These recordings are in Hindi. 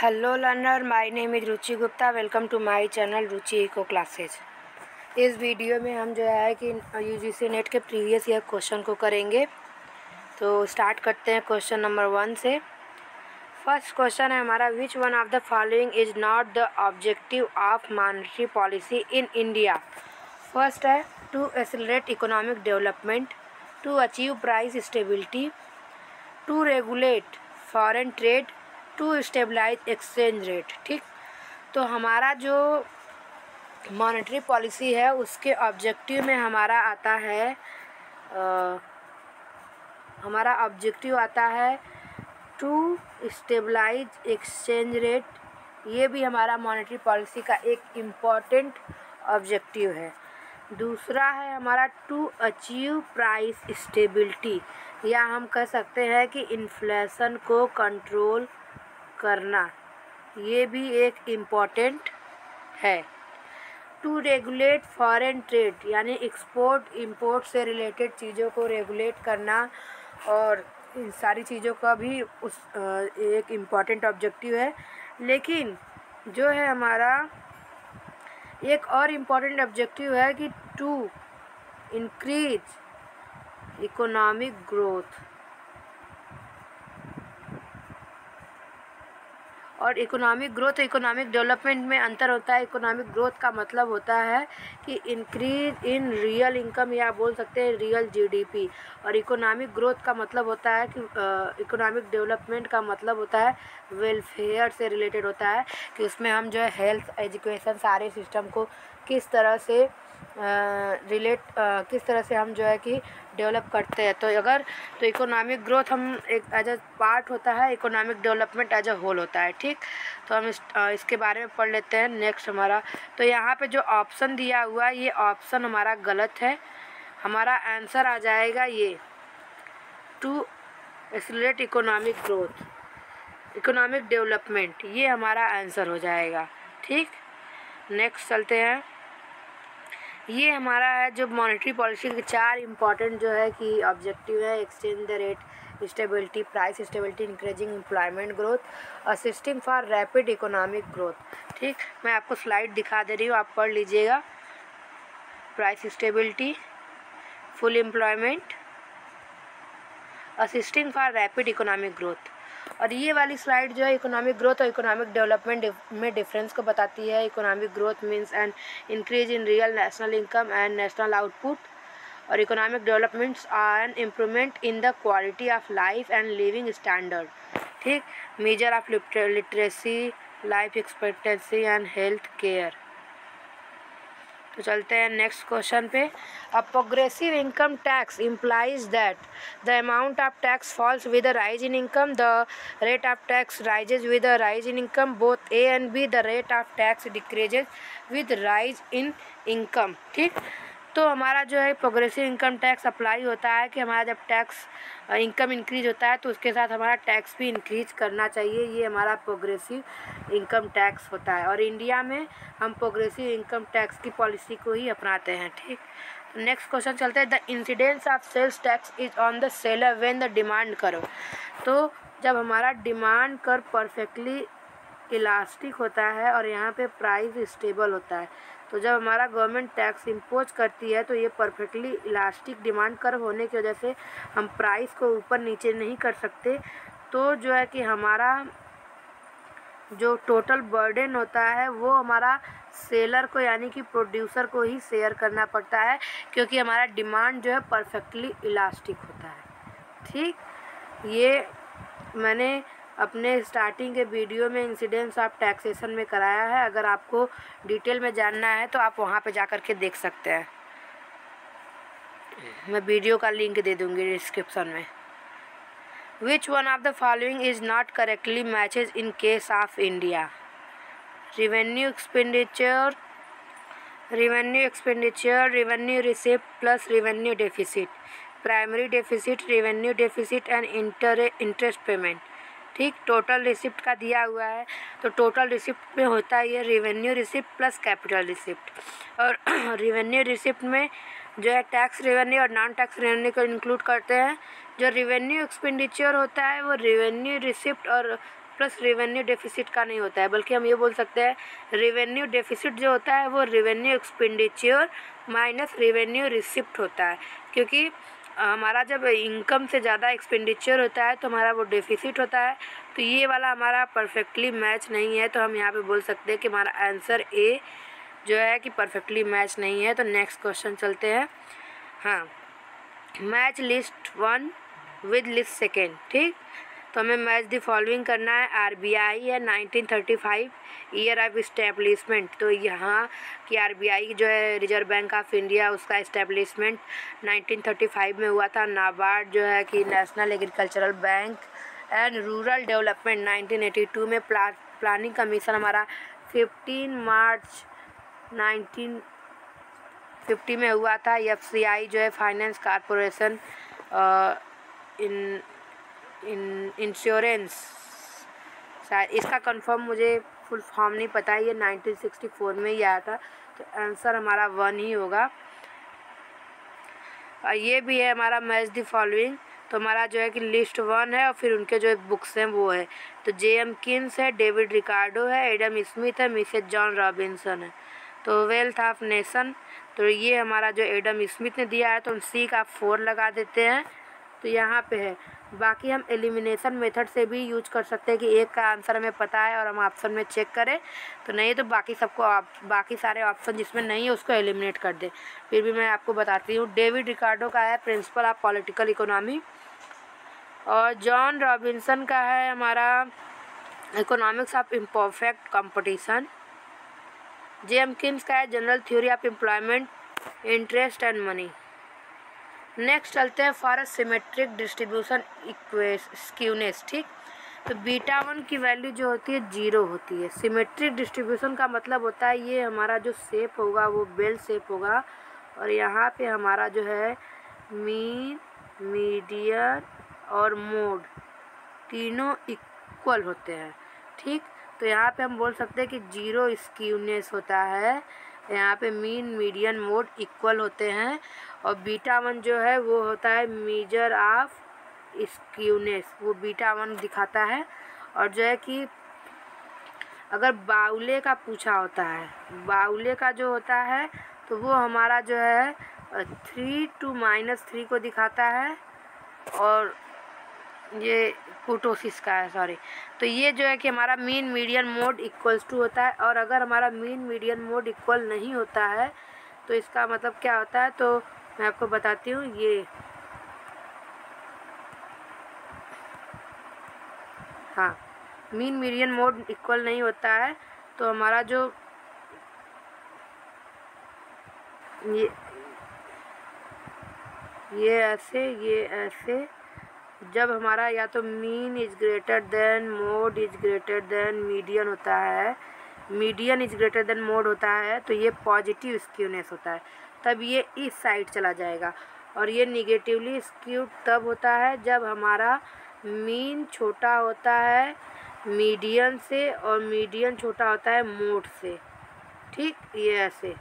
Hello learner, my name is Ruchi Gupta. Welcome to my channel Ruchi eco classes. इस वीडियो में हम जो है कि यूजीसी नेट के प्रीवियस ईयर क्वेश्चन को करेंगे। तो स्टार्ट करते हैं क्वेश्चन नंबर 1 से। फर्स्ट क्वेश्चन है हमारा, which one of the following is not the objective of monetary policy in India. First है to accelerate economic development, to achieve price stability, to regulate foreign trade, to stabilise exchange rate. ठीक, तो हमारा जो मॉनेटरी पॉलिसी है उसके ऑब्जेक्टिव में हमारा आता है टू स्टेबलाइज एक्सचेंज रेट। ये भी हमारा मॉनेटरी पॉलिसी का एक इम्पॉर्टेंट ऑब्जेक्टिव है। दूसरा है हमारा टू अचीव प्राइस स्टेबिलिटी, या हम कह सकते हैं कि इन्फ्लेशन को कंट्रोल करना, ये भी एक इम्पॉर्टेंट है। टू रेगुलेट फॉरेन ट्रेड, यानी एक्सपोर्ट इंपोर्ट से रिलेटेड चीज़ों को रेगुलेट करना, और इन सारी चीज़ों का भी उस एक इम्पॉर्टेंट ऑब्जेक्टिव है। लेकिन जो है हमारा एक और इम्पॉर्टेंट ऑब्जेक्टिव है कि टू इंक्रीज इकोनॉमिक ग्रोथ, और इकोनॉमिक ग्रोथ इकोनॉमिक डेवलपमेंट में अंतर होता है। इकोनॉमिक ग्रोथ का मतलब होता है कि इंक्रीज इन रियल इनकम, या बोल सकते हैं रियल जीडीपी, और इकोनॉमिक ग्रोथ का मतलब होता है कि इकोनॉमिक डेवलपमेंट का मतलब होता है वेलफेयर से रिलेटेड होता है, कि उसमें हम जो है हेल्थ, एजुकेशन, सारे सिस्टम को किस तरह से किस तरह से हम जो है कि डेवलप करते हैं। तो इकोनॉमिक ग्रोथ हम एक एज अ पार्ट होता है, economic development as a whole होता है। ठीक, तो हम इसके बारे में पढ़ लेते हैं। नेक्स्ट हमारा, तो यहाँ पे जो ऑप्शन दिया हुआ है ये ऑप्शन हमारा गलत है। हमारा आंसर आ जाएगा ये, to accelerate economic growth economic development, ये हमारा आंसर हो जाएगा। ठीक, नेक्स्ट चलते हैं। ये हमारा है जो मॉनेटरी पॉलिसी के चार इम्पॉर्टेंट जो है कि ऑब्जेक्टिव है। Exchange the rate stability, price stability, increasing employment growth, assisting for rapid economic growth. ठीक, मैं आपको स्लाइड दिखा दे रही हूँ, आप पढ़ लीजिएगा। Price stability, full employment, assisting for rapid economic growth, और ये वाली स्लाइड जो है इकोनॉमिक ग्रोथ और इकोनॉमिक डेवलपमेंट में डिफरेंस को बताती है। Economic growth means an increase in real national income and national output, और economic developments are an improvement in the quality of life and living standard. ठीक, measure of literacy, life expectancy and health care. तो चलते हैं नेक्स्ट क्वेश्चन पे। अ progressive income tax implies that the amount of tax falls with the rise in income, the rate of tax rises with the rise in income, both A and B, the rate of tax decreases with rise in income. ठीक, तो हमारा जो है प्रोग्रेसिव इनकम टैक्स अप्लाई होता है कि हमारा जब टैक्स इनकम इंक्रीज होता है तो उसके साथ हमारा टैक्स भी इंक्रीज करना चाहिए। ये हमारा प्रोग्रेसिव इनकम टैक्स होता है, और इंडिया में हम प्रोग्रेसिव इनकम टैक्स की पॉलिसी को ही अपनाते हैं। ठीक, नेक्स्ट क्वेश्चन चलते हैं। The incidence of sales tax is on the seller when the demand curve. तो जब हमारा डिमांड कर्व परफेक्टली इलास्टिक होता है और यहाँ पे प्राइस स्टेबल होता है, तो जब हमारा गवर्नमेंट टैक्स इम्पोज करती है तो ये परफेक्टली इलास्टिक डिमांड कर्व होने की वजह से हम प्राइस को ऊपर नीचे नहीं कर सकते। तो जो है कि हमारा जो टोटल बर्डन होता है वो हमारा सेलर को, यानी कि प्रोड्यूसर को ही शेयर करना पड़ता है, क्योंकि हमारा डिमांड जो है परफेक्टली इलास्टिक होता है। ठीक, ये मैंने अपने स्टार्टिंग के वीडियो में इंसिडेंस ऑफ टैक्सेशन में कराया है। अगर आपको डिटेल में जानना है तो आप वहाँ पे जा कर के देख सकते हैं। मैं वीडियो का लिंक दे दूँगी डिस्क्रिप्शन में। Which one of the following is not correctly matches in case of India. Revenue expenditure, revenue receipt plus revenue deficit, primary deficit, revenue deficit and interest payment. ठीक, टोटल रिसिप्ट का दिया हुआ है, तो टोटल रिसिप्ट में होता है ये revenue receipt plus capital receipt, और रेवेन्यू रिसिप्ट में जो है टैक्स रेवेन्यू और नॉन टैक्स रेवेन्यू को इंक्लूड करते हैं। जो रेवेन्यू एक्सपेंडिचर होता है वो रेवेन्यू रिसिप्ट और प्लस रेवेन्यू डेफिसिट का नहीं होता है, बल्कि हम ये बोल सकते हैं रेवेन्यू डेफिसिट जो होता है वो revenue expenditure minus revenue receipt होता है, क्योंकि हमारा जब इनकम से ज़्यादा एक्सपेंडिचर होता है तो हमारा वो डेफिसिट होता है। तो ये वाला हमारा परफेक्टली मैच नहीं है, तो हम यहाँ पे बोल सकते हैं कि हमारा आंसर ए जो है कि परफेक्टली मैच नहीं है। तो नेक्स्ट क्वेश्चन चलते हैं। हाँ, match list one with list second, ठीक। तो हमें मैच द फॉलोइंग करना है। आरबीआई है 1935 ईयर ऑफ इस्टेब्लिशमेंट, तो यहाँ की आरबीआई जो है रिजर्व बैंक ऑफ इंडिया, उसका इस्टेब्लिशमेंट 1935 में हुआ था। नाबार्ड जो है कि national agricultural bank and rural development 1982 में। प्लानिंग कमीशन हमारा 15 मार्च 1950 में हुआ था। एफसीआई जो है फाइनेंस कॉरपोरेशन इंश्योरेंस, शायद इसका कंफर्म मुझे फुल फॉर्म नहीं पता है, ये 1964 में ही आया था। तो आंसर हमारा वन ही होगा। और ये भी है हमारा मैच द फॉलोइंग, तो हमारा जो है कि लिस्ट वन है और फिर उनके जो बुक्स हैं वो है। तो जे.एम. किन्स है, डेविड रिकार्डो है, एडम स्मिथ है, मिसेस जॉन रॉबिन्सन है। तो वेल्थ ऑफ नेशन, तो ये हमारा जो एडम स्मिथ ने दिया है, तो हम सी का 4 लगा देते हैं। तो यहाँ पे है, बाकी हम एलिमिनेशन मेथड से भी यूज कर सकते हैं कि एक का आंसर हमें पता है और हम ऑप्शन में चेक करें, तो नहीं तो बाकी सबको बाकी सारे ऑप्शन जिसमें नहीं है उसको एलिमिनेट कर दें। फिर भी मैं आपको बताती हूँ, डेविड रिकार्डो का है प्रिंसिपल ऑफ पॉलिटिकल इकोनॉमी, और जॉन रॉबिन्सन का है हमारा economics of imperfect competition, J M. Keynes का है general theory of employment interest and money. Next चलते हैं for a symmetric distribution skewness, ठीक। तो बीटा 1 की वैल्यू जो होती है 0 होती है। सिमेट्रिक डिस्ट्रीब्यूशन का मतलब होता है ये हमारा जो शेप होगा वो बेल शेप होगा, और यहाँ पे हमारा जो है मीन, मीडियन और मोड तीनों इक्वल होते हैं, ठीक। तो यहाँ पे हम बोल सकते हैं कि 0 स्क्यूनेस होता है, यहाँ पे मीन मीडियन मोड इक्वल होते हैं, और बीटा 1 जो है वो होता है मेजर ऑफ स्क्यूनेस, वो बीटा 1 दिखाता है। और जो है कि अगर बाउले का पूछा होता है, बाउले का जो होता है तो वो हमारा जो है 3 to -3 को दिखाता है, और ये कुटोसिस का है, सॉरी। तो ये जो है कि हमारा mean median mode equals to होता है, और अगर हमारा मीन मीडियन मोड इक्वल नहीं होता है तो इसका मतलब क्या होता है, तो मैं आपको बताती हूँ। ये हाँ, मीन मीडियन मोड इक्वल नहीं होता है तो हमारा जो ये ऐसे, ये ऐसे, जब हमारा या तो mean is greater than mode is greater than median होता है, median is greater than mode होता है, तो ये पॉजिटिव स्क्यूनेस होता है, तब ये इस साइड चला जाएगा। और ये निगेटिवली स्क्यूड तब होता है जब हमारा मीन छोटा होता है मीडियन से, और मीडियन छोटा होता है मोड से, ठीक, ये ऐसे।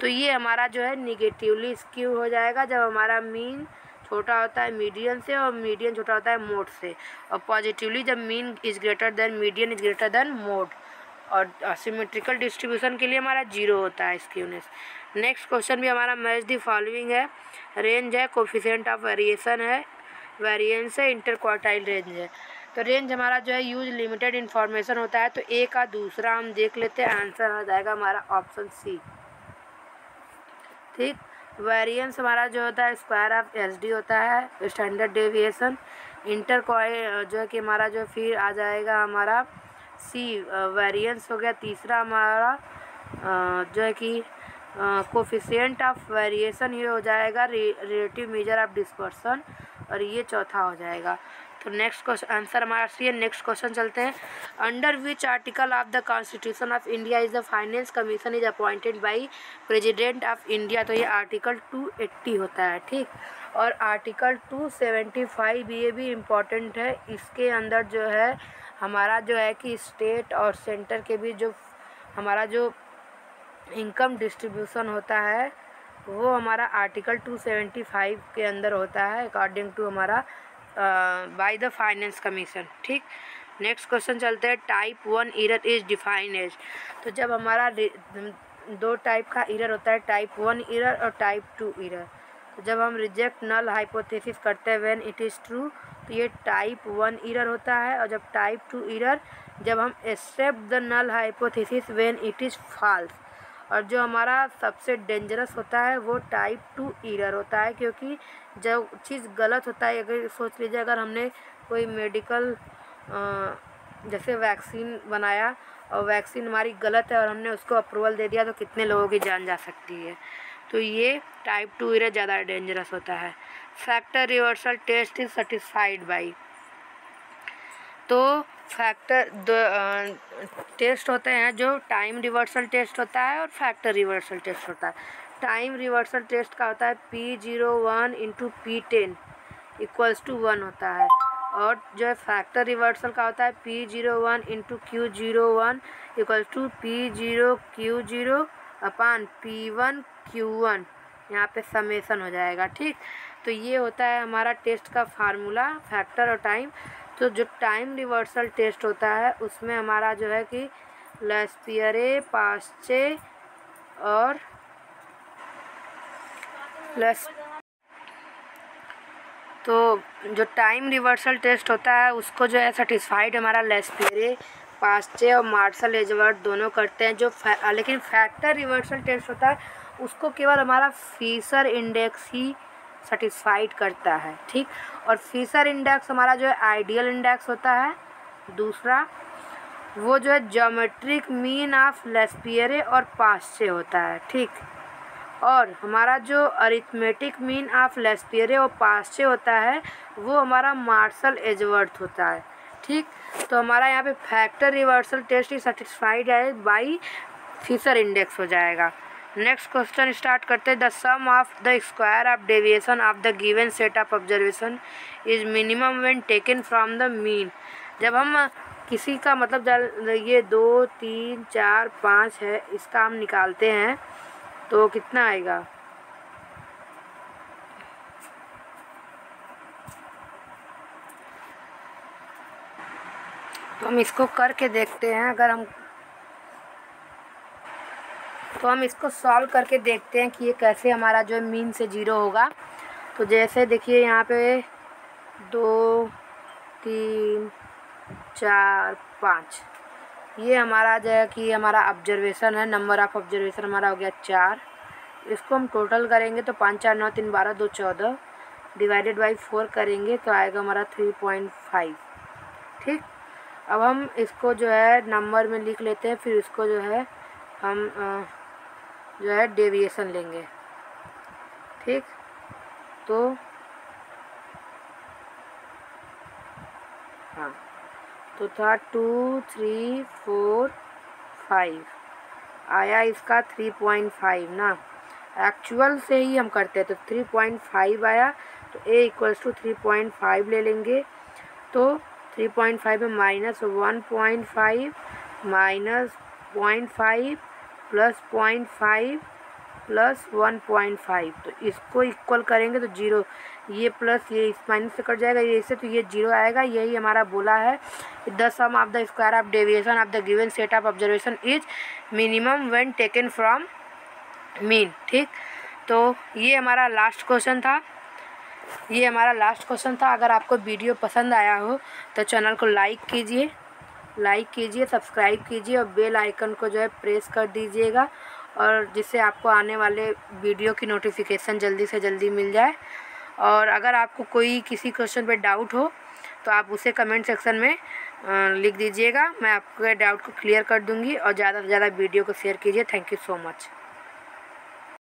तो ये हमारा जो है निगेटिवली स्क्यू हो जाएगा जब हमारा मीन छोटा होता है मीडियन से और मीडियन छोटा होता है मोड से, और पॉजिटिवली जब mean is greater than median is greater than mode. और सिमेट्रिकल डिस्ट्रीब्यूशन के लिए हमारा 0 होता है स्क्यूनेस। नेक्स्ट क्वेश्चन भी हमारा मैच द फॉलोइंग है, रेंज है, कोफिशिएंट ऑफ वेरिएशन है, वेरिएंस है, इंटरक्वार्टाइल रेंज है। तो रेंज हमारा जो है यूज लिमिटेड इन्फॉर्मेशन होता है, तो ए का दूसरा हम देख लेते हैं, आंसर आ जाएगा हमारा ऑप्शन सी, ठीक। वेरिएंस हमारा जो होता है स्क्वायर ऑफ एसडी होता है, स्टैंडर्ड डेविएशन, इंटरक्वार्टाइल जो है कि हमारा जो फिर आ जाएगा हमारा सी, वेरिएंस हो गया। तीसरा हमारा जो है कि कोफिशिएंट ऑफ वेरिएशन ये हो जाएगा रिलेटिव मेजर ऑफ डिस्पर्सन, और ये चौथा हो जाएगा। तो नेक्स्ट क्वेश्चन आंसर हमारा सी है। नेक्स्ट क्वेश्चन चलते हैं, under which article of the constitution of India is the finance commission is appointed by president of India. तो ये आर्टिकल 280 होता है, ठीक, और आर्टिकल 275 ये भी इम्पॉर्टेंट है। इसके अंदर जो है हमारा जो है कि स्टेट और सेंटर के भी जो हमारा जो इनकम डिस्ट्रीब्यूशन होता है वो हमारा आर्टिकल 275 के अंदर होता है, अकॉर्डिंग टू हमारा बाय द फाइनेंस कमीशन, ठीक। नेक्स्ट क्वेश्चन चलते हैं, type one error is defined as. तो जब हमारा दो टाइप का एरर होता है, टाइप वन एरर और टाइप टू एरर। तो जब हम रिजेक्ट नल हाइपोथेसिस करते हैं व्हेन इट इज़ ट्रू, तो ये टाइप वन एरर होता है। और जब टाइप टू एरर, जब हम accept the null hypothesis when it is false. और जो हमारा सबसे डेंजरस होता है वो टाइप टू एरर होता है, क्योंकि जब चीज़ गलत होता है, अगर सोच लीजिए अगर हमने कोई मेडिकल जैसे वैक्सीन बनाया और वैक्सीन हमारी गलत है और हमने उसको अप्रूवल दे दिया, तो कितने लोगों की जान जा सकती है। तो ये टाइप टू एरर ज़्यादा डेंजरस होता है। Factor reversal test is satisfied by. तो फैक्टर टेस्ट होते हैं जो टाइम रिवर्सल टेस्ट होता है और फैक्टर रिवर्सल टेस्ट होता है। टाइम रिवर्सल टेस्ट का होता है P01 × P10 = 1 होता है, और जो है फैक्टर रिवर्सल का होता है P01 × Q01 = P0Q0 / P1Q1। यहाँ पे समेसन हो जाएगा, ठीक। तो ये होता है हमारा टेस्ट का फार्मूला, फैक्टर और टाइम। तो जो टाइम रिवर्सल टेस्ट होता है उसमें हमारा जो है कि लैस्पियरे, पास्चे और तो जो टाइम रिवर्सल टेस्ट होता है उसको जो है सेटिस्फाइड हमारा लैस्पियरे, पास्चे और मार्शल एजवर्थ दोनों करते हैं। जो लेकिन फैक्टर रिवर्सल टेस्ट होता है उसको केवल हमारा फिशर इंडेक्स ही सेटिस्फाइड करता है, ठीक। और फिशर इंडेक्स हमारा जो है आइडियल इंडेक्स होता है। दूसरा वो जो है ज्योमेट्रिक मीन ऑफ लैस्पियरे और पास्चे होता है, ठीक। और हमारा जो अरिथमेटिक मीन ऑफ लैस्पियरे और पास्चे होता है वो हमारा मार्शल एजवर्थ होता है, ठीक। तो हमारा यहाँ पे फैक्टर रिवर्सल टेस्ट ही सेटिस्फाइड है बाई फिशर इंडेक्स हो जाएगा। नेक्स्ट क्वेश्चन स्टार्ट करते हैं, the sum of the square of deviation of the given set of observation is minimum when taken from the mean. जब हम किसी का मतलब ये 2, 3, 4, 5 है, इसका हम निकालते हैं तो कितना आएगा, तो हम इसको करके देखते हैं। अगर हम इसको सॉल्व करके देखते हैं कि ये कैसे हमारा जो है मीन से ज़ीरो होगा। तो जैसे देखिए यहाँ पे 2, 3, 4, 5 ये हमारा जो है कि हमारा ऑब्जर्वेशन है, नंबर ऑफ ऑब्जर्वेशन हमारा हो गया 4। इसको हम टोटल करेंगे तो 5, 4, 9, 3, 12, 2, 14 / 4 करेंगे तो आएगा हमारा 3.5, ठीक। अब हम इसको जो है नंबर में लिख लेते हैं, फिर इसको जो है हम जो है डेविएशन लेंगे, ठीक। तो हाँ, तो था 2, 3, 4, 5 आया इसका 3.5 ना, एक्चुअल से ही हम करते हैं। तो 3.5 आया तो A = 3.5 ले लेंगे। तो 3.5 में -1.5 - 0.5 + 0.5 + 1.5 तो इसको इक्वल करेंगे तो 0, ये प्लस ये इस माइनस से कट जाएगा ये इससे, तो ये 0 आएगा। यही हमारा बोला है, the sum of the square of deviation of the given set of observation is minimum when taken from mean, ठीक। तो ये हमारा लास्ट क्वेश्चन था, अगर आपको वीडियो पसंद आया हो तो चैनल को लाइक कीजिए, सब्सक्राइब कीजिए और बेल आइकन को जो है प्रेस कर दीजिएगा, और जिससे आपको आने वाले वीडियो की नोटिफिकेशन जल्दी से जल्दी मिल जाए। और अगर आपको कोई किसी क्वेश्चन पे डाउट हो तो आप उसे कमेंट सेक्शन में लिख दीजिएगा, मैं आपके डाउट को क्लियर कर दूंगी। और ज़्यादा से ज़्यादा वीडियो को शेयर कीजिए। Thank you so much.